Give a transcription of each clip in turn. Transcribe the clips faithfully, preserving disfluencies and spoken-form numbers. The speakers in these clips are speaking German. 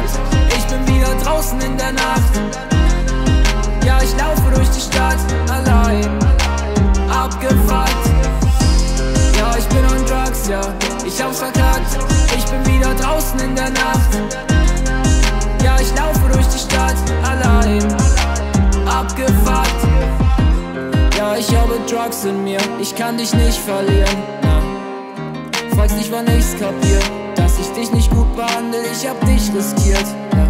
Tag. Ich bin wieder draußen in der Nacht. Ja, ich laufe durch die Stadt, allein, abgefuckt. Ja, ich bin on drugs, ja, ich hab's verkackt. Ich bin wieder draußen in der Nacht. Ja, ich laufe durch die Stadt, allein, abgefuckt. Ja, ich habe Drugs in mir, ich kann dich nicht verlieren. Na, fragst nicht, wann ich's kapier, dass ich dich nicht gut behandle, ich hab dich riskiert. Na,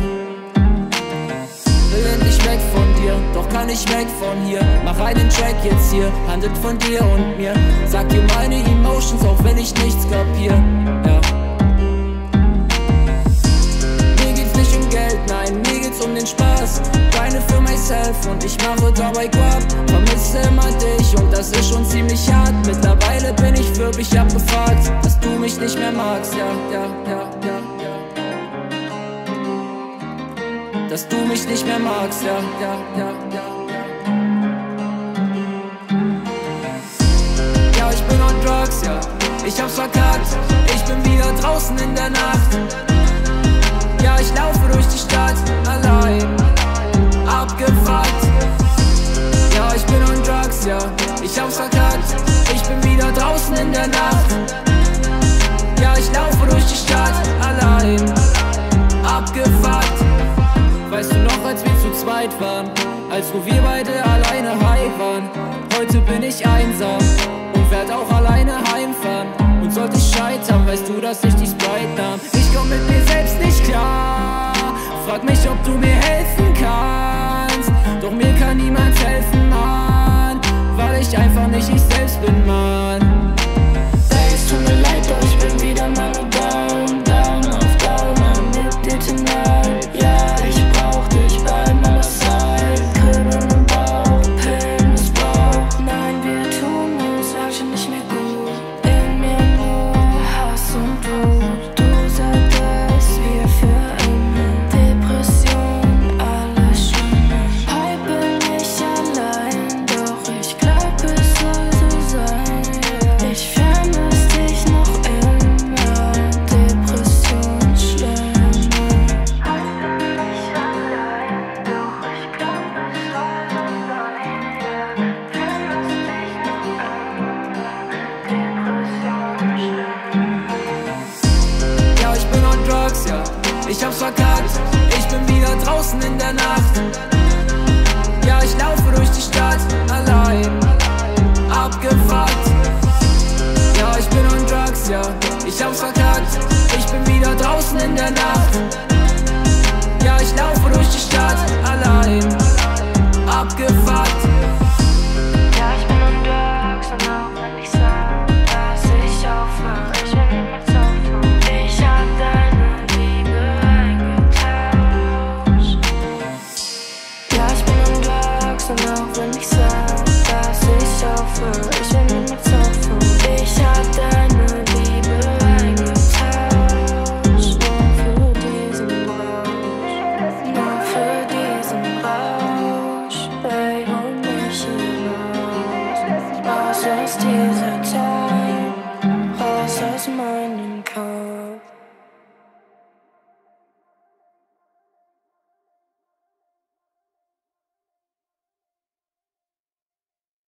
will endlich weg von dir, doch kann ich weg von hier. Mach einen Track jetzt hier, handelt von dir und mir. Sag dir meine Emotions, auch wenn ich nichts kapier. Ja. Mir geht's nicht um Geld, nein, mir geht's um den Spaß. Deine für myself und ich mache dabei Grab. Vermisse immer dich und das ist schon ziemlich hart. Mittlerweile bin ich wirklich abgefuckt, dass du mich nicht mehr magst. Ja, ja, ja, ja, ja. Dass du mich nicht mehr magst, ja, ja, ja, ja. Ja, ich bin on drugs, ja, ich hab's verkackt. Ich bin wieder draußen in der Nacht. Ja, ich laufe durch die Stadt, allein, abgefuckt. Ja, ich bin on drugs, ja, ich hab's verkackt. Ich bin wieder draußen in der Nacht. Ja, ich laufe durch die Stadt, allein, abgefuckt. Weißt du noch, als wir zu zweit waren, als wo wir beide alleine high waren? Heute bin ich einsam und werd auch alleine heimfahren. Und sollte ich scheitern, weißt du, dass ich die Sprite nahm. Ich komm mit mir selbst nicht klar, frag mich, ob du mir helfen kannst. Doch mir kann niemand helfen, Mann, weil ich einfach nicht ich selbst bin, Mann. Hey, es tut mir leid, doch ich bin wieder mal down, down auf down, man, mit dir tonight, yeah. Ich hab's verkackt, ich bin wieder draußen in der Nacht. Ja, ich laufe durch die Stadt, allein, abgefuckt. Ja, ich bin on drugs, ja, ich hab's verkackt. Ich bin wieder draußen in der Nacht.